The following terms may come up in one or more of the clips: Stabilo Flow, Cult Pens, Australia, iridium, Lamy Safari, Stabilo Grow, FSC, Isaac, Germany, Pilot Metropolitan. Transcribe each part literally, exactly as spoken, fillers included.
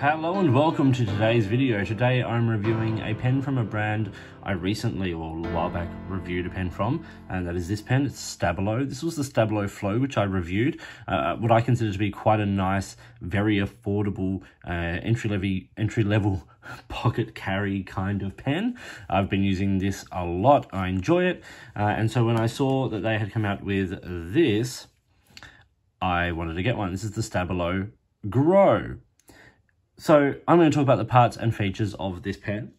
Hello and welcome to today's video. Today I'm reviewing a pen from a brand I recently, or a while back, reviewed a pen from, and that is this pen. It's Stabilo. This was the Stabilo Flow, which I reviewed. Uh, what I consider to be quite a nice, very affordable, uh, entry-level entry-level pocket carry kind of pen. I've been using this a lot. I enjoy it. Uh, and so when I saw that they had come out with this, I wanted to get one. This is the Stabilo Grow. So I'm going to talk about the parts and features of this pen,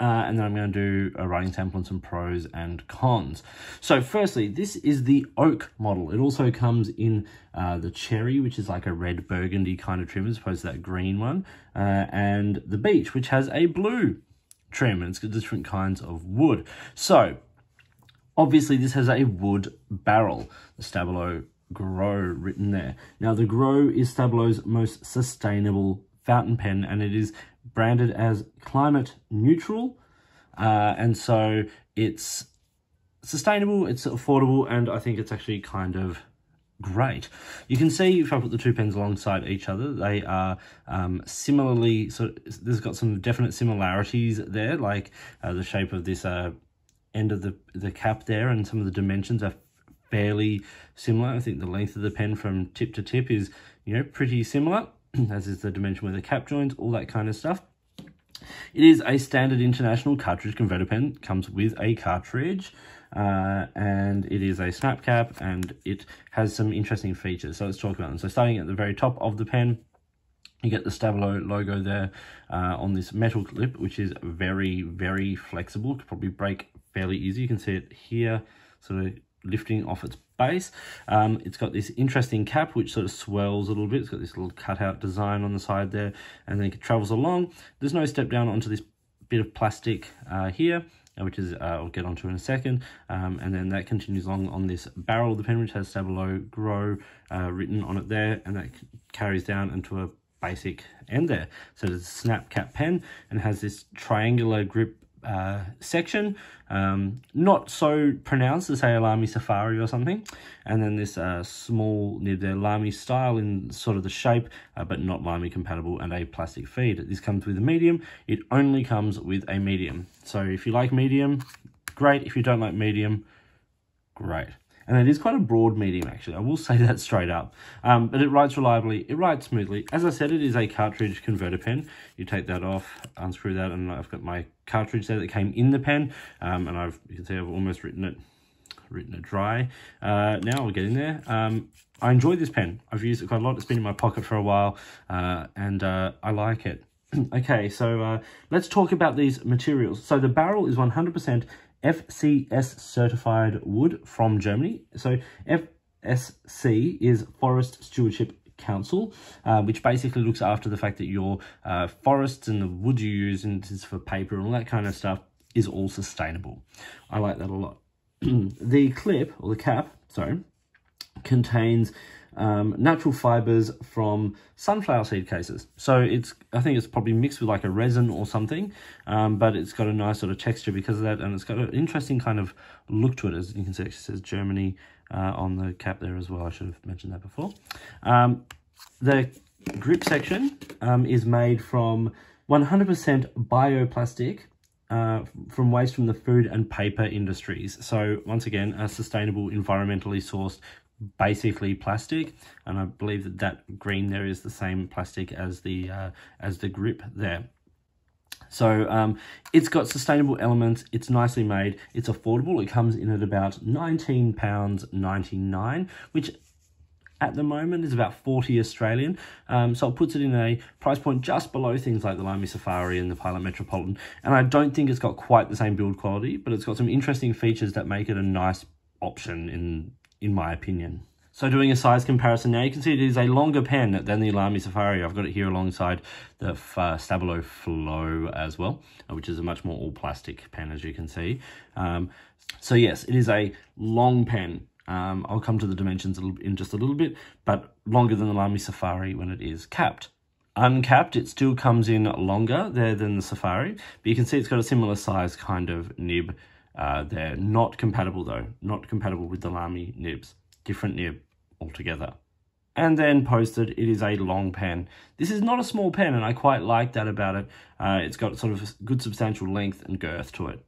uh, and then I'm going to do a writing sample and some pros and cons. So firstly, this is the oak model. It also comes in uh, the cherry, which is like a red burgundy kind of trim as opposed to that green one, uh, and the beech, which has a blue trim, and it's got different kinds of wood. So obviously this has a wood barrel, the Stabilo Grow written there. Now the Grow is Stabilo's most sustainable fountain pen, and it is branded as climate neutral, uh, and so it's sustainable, it's affordable, and I think it's actually kind of great. You can see if I put the two pens alongside each other, they are um, similarly, so there's got some definite similarities there, like uh, the shape of this uh, end of the, the cap there, and some of the dimensions are fairly similar. I think the length of the pen from tip to tip is, you know, pretty similar, as is the dimension where the cap joins, all that kind of stuff. It is a standard international cartridge converter pen, comes with a cartridge, uh, and it is a snap cap, and it has some interesting features. So let's talk about them. So starting at the very top of the pen, you get the Stabilo logo there uh, on this metal clip, which is very, very flexible, could probably break fairly easy. You can see it here, sort of lifting off its base. Um, it's got this interesting cap which sort of swells a little bit. It's got this little cutout design on the side there, and then it travels along. There's no step down onto this bit of plastic uh, here, which is uh, I'll get onto in a second, um, and then that continues along on this barrel of the pen, which has Stabilo Grow uh, written on it there, and that carries down into a basic end there. So it's a snap cap pen and has this triangular grip Uh, section, um, not so pronounced as, say, a Lamy Safari or something, and then this uh, small nib there, Lamy style in sort of the shape, uh, but not Lamy compatible, and a plastic feed. This comes with a medium. It only comes with a medium. So if you like medium, great. If you don't like medium, great. And it is quite a broad medium, actually. I will say that straight up. Um, but it writes reliably. It writes smoothly. As I said, it is a cartridge converter pen. You take that off, unscrew that, and I've got my cartridge there that came in the pen. Um, and I've, you can see I've almost written it written it dry. Uh, now I'll get in there. Um, I enjoy this pen. I've used it quite a lot. It's been in my pocket for a while, uh, and uh, I like it. Okay, so uh, let's talk about these materials. So the barrel is one hundred percent F S C certified wood from Germany. So F S C is Forest Stewardship Council, uh, which basically looks after the fact that your uh, forests and the wood you use, and this is for paper and all that kind of stuff, is all sustainable. I like that a lot. The clip, or the cap, sorry, contains um, natural fibers from sunflower seed cases. So it's, I think it's probably mixed with like a resin or something, um, but it's got a nice sort of texture because of that, and it's got an interesting kind of look to it. As you can see, it says Germany uh, on the cap there as well. I should have mentioned that before. Um, the grip section um, is made from one hundred percent bioplastic, Uh, from waste from the food and paper industries. So once again, a sustainable, environmentally sourced, basically plastic, and I believe that that green there is the same plastic as the uh, as the grip there. So um, it's got sustainable elements, it's nicely made, it's affordable. It comes in at about nineteen pounds ninety-nine, which at the moment is about forty Australian, um, so it puts it in a price point just below things like the Lamy Safari and the Pilot Metropolitan, and I don't think it's got quite the same build quality, but it's got some interesting features that make it a nice option in, in my opinion. So doing a size comparison now, you can see it is a longer pen than the Lamy Safari. I've got it here alongside the uh, Stabilo Flow as well, which is a much more all-plastic pen, as you can see. Um, so yes, it is a long pen. Um, I'll come to the dimensions in just a little bit, but longer than the Lamy Safari when it is capped. Uncapped, it still comes in longer there than the Safari, but you can see it's got a similar size kind of nib uh, there. Not compatible though, not compatible with the Lamy nibs. Different nib altogether. and then posted. It is a long pen. This is not a small pen, and I quite like that about it. Uh, it's got sort of good substantial length and girth to it.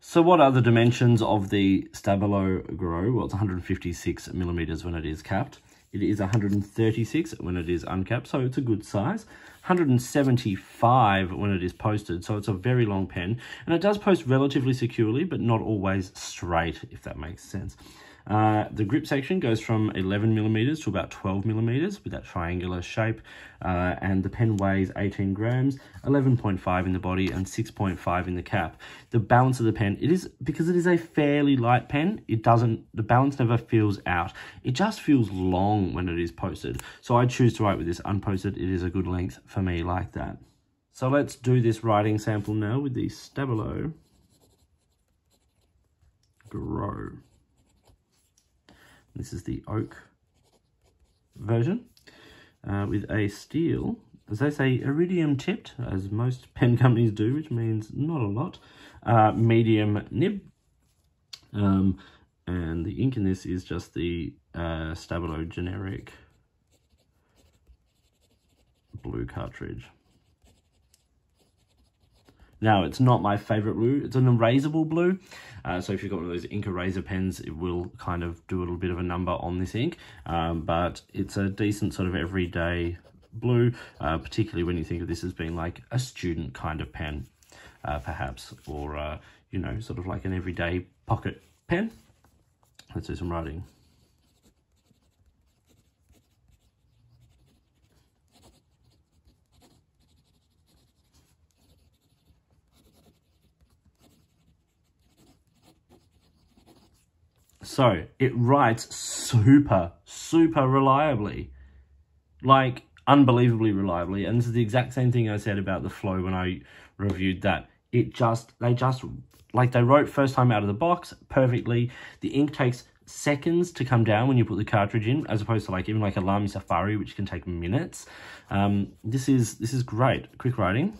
So what are the dimensions of the Stabilo Grow? Well, it's one hundred fifty-six millimeters when it is capped. It is one hundred thirty-six when it is uncapped, so it's a good size. one hundred seventy-five when it is posted, so it's a very long pen. And it does post relatively securely, but not always straight, if that makes sense. Uh, the grip section goes from eleven millimeters to about twelve millimeters with that triangular shape. Uh, and the pen weighs eighteen grams, eleven point five in the body and six point five in the cap. The balance of the pen, it is, because it is a fairly light pen, it doesn't, the balance never feels out. It just feels long when it is posted. So I choose to write with this unposted. It is a good length for me like that. So let's do this writing sample now with the Stabilo Grow. This is the oak version uh, with a steel, as they say, iridium tipped, as most pen companies do, which means not a lot, uh, medium nib. Um, and the ink in this is just the uh, Stabilo generic blue cartridge. Now, it's not my favourite blue. It's an erasable blue. Uh, so if you've got one of those ink eraser pens, it will kind of do a little bit of a number on this ink. Um, but it's a decent sort of everyday blue, uh, particularly when you think of this as being like a student kind of pen, uh, perhaps. Or, uh, you know, sort of like an everyday pocket pen. Let's do some writing. So it writes super, super reliably, like unbelievably reliably. And this is the exact same thing I said about the Flow when I reviewed that. It just, they just, like they wrote first time out of the box perfectly. The ink takes seconds to come down when you put the cartridge in, as opposed to like even like a Lamy Safari, which can take minutes. Um, this is, this is great. Quick writing.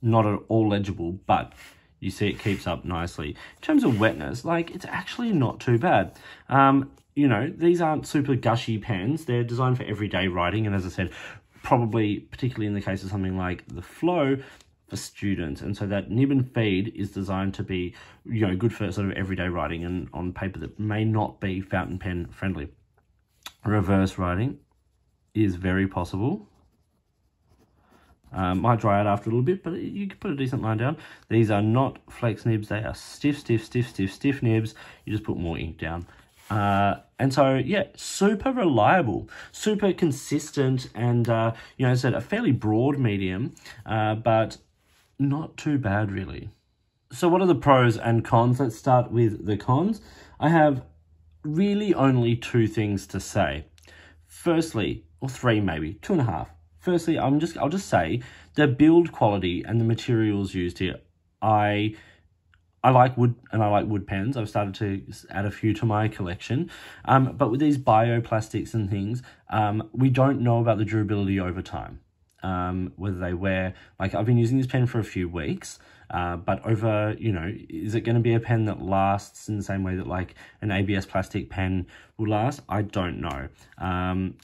Not at all legible, but you see it keeps up nicely. In terms of wetness, like, it's actually not too bad. Um, you know, these aren't super gushy pens. They're designed for everyday writing, and as I said, probably, particularly in the case of something like the Flow, for students. And so that nib and feed is designed to be, you know, good for sort of everyday writing and on paper that may not be fountain pen friendly. Reverse writing is very possible. Um, might dry out after a little bit, but you can put a decent line down. These are not flex nibs. They are stiff, stiff, stiff, stiff, stiff nibs. You just put more ink down. Uh, and so, yeah, super reliable, super consistent, and, uh, you know, as I said, a fairly broad medium, uh, but not too bad, really. So what are the pros and cons? Let's start with the cons. I have really only two things to say. Firstly, or three maybe, two and a half. Firstly, I'm just, I'll just say the build quality and the materials used here. I I like wood, and I like wood pens. I've started to add a few to my collection. Um, but with these bioplastics and things, um, we don't know about the durability over time. Um, whether they wear, like I've been using this pen for a few weeks, uh, but over, you know, is it going to be a pen that lasts in the same way that like an A B S plastic pen will last? I don't know. Um,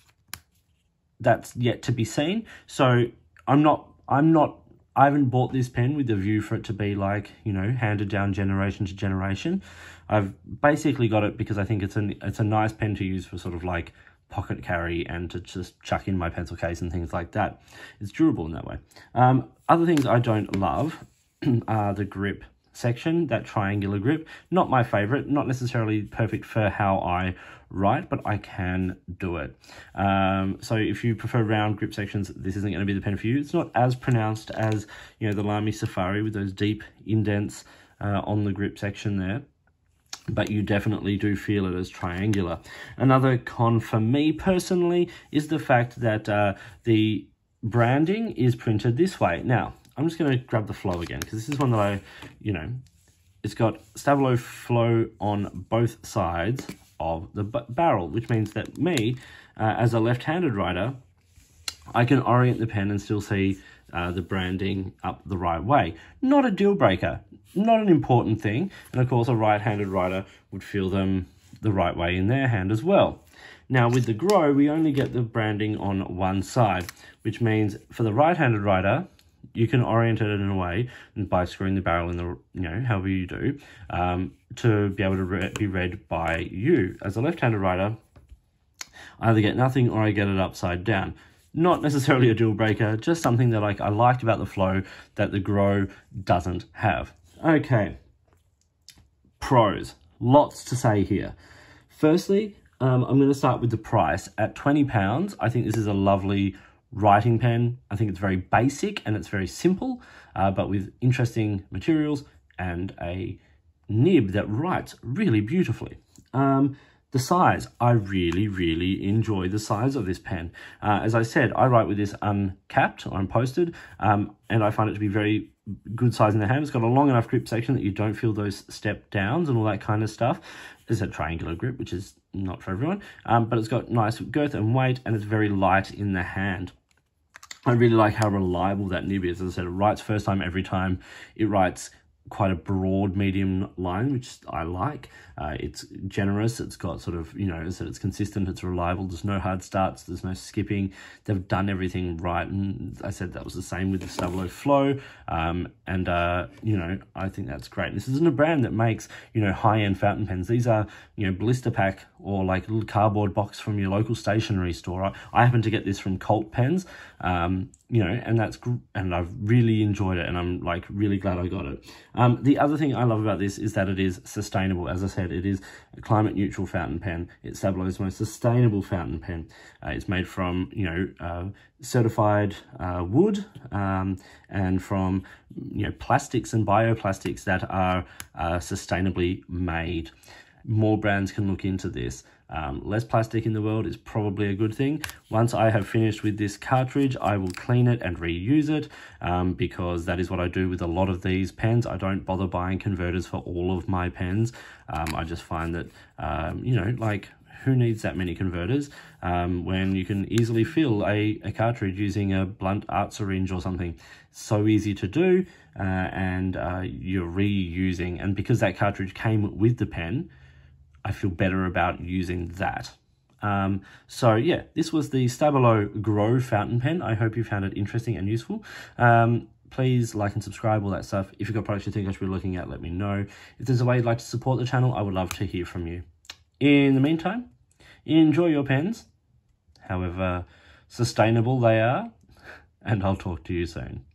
That's yet to be seen. So I'm not, I'm not, I haven't bought this pen with the view for it to be like, you know, handed down generation to generation. I've basically got it because I think it's an, it's a nice pen to use for sort of like pocket carry and to just chuck in my pencil case and things like that. It's durable in that way. Um, other things I don't love are the grip section, that triangular grip. Not my favorite, not necessarily perfect for how I write, but I can do it. Um, so if you prefer round grip sections, this isn't going to be the pen for you. It's not as pronounced as, you know, the Lamy Safari with those deep indents uh, on the grip section there, but you definitely do feel it as triangular. Another con for me personally is the fact that uh, the branding is printed this way. Now, I'm just going to grab the Flow again, because this is one that I, you know, it's got Stabilo Flow on both sides of the barrel, which means that me, uh, as a left-handed writer, I can orient the pen and still see uh, the branding up the right way. Not a deal breaker, not an important thing. And of course, a right-handed writer would feel them the right way in their hand as well. Now with the Grow, we only get the branding on one side, which means for the right-handed writer, you can orient it in a way by screwing the barrel in the, you know, however you do, um, to be able to re be read by you. As a left-handed writer, I either get nothing or I get it upside down. Not necessarily a deal breaker, just something that I, I liked about the Flow that the Grow doesn't have. Okay, pros. Lots to say here. Firstly, um, I'm going to start with the price. At twenty pounds, I think this is a lovely writing pen. I think it's very basic and it's very simple, uh, but with interesting materials and a nib that writes really beautifully. Um, the size, I really, really enjoy the size of this pen. Uh, as I said, I write with this uncapped or unposted, um, and I find it to be very good size in the hand. It's got a long enough grip section that you don't feel those step downs and all that kind of stuff. It's a triangular grip, which is not for everyone, um, but it's got nice girth and weight, and it's very light in the hand. I really like how reliable that nib is. As I said, it writes first time every time. It writes quite a broad medium line, which I like. Uh, it's generous. It's got sort of, you know, so it's consistent, it's reliable. There's no hard starts. There's no skipping. They've done everything right. And I said that was the same with the Stabilo Flow. Um, and, uh, you know, I think that's great. This isn't a brand that makes, you know, high-end fountain pens. These are, you know, blister pack or like little cardboard box from your local stationery store. I, I happen to get this from Cult Pens. Um, you know, and that's, and I've really enjoyed it, and I'm like really glad I got it. Um, the other thing I love about this is that it is sustainable. As I said, it is a climate neutral fountain pen. It's Stabilo's most sustainable fountain pen. Uh, it's made from, you know, uh, certified uh, wood, um, and from, you know, plastics and bioplastics that are uh, sustainably made. More brands can look into this. Um, less plastic in the world is probably a good thing. Once I have finished with this cartridge, I will clean it and reuse it, um, because that is what I do with a lot of these pens. I don't bother buying converters for all of my pens. Um, I just find that, um, you know, like, who needs that many converters um, when you can easily fill a, a cartridge using a blunt art syringe or something? So easy to do, uh, and uh, you're reusing. And because that cartridge came with the pen, I feel better about using that. Um, so yeah, this was the Stabilo Grow fountain pen. I hope you found it interesting and useful. Um, please like and subscribe, all that stuff. If you've got products you think I should be looking at, let me know. If there's a way you'd like to support the channel, I would love to hear from you. In the meantime, enjoy your pens, however sustainable they are, and I'll talk to you soon.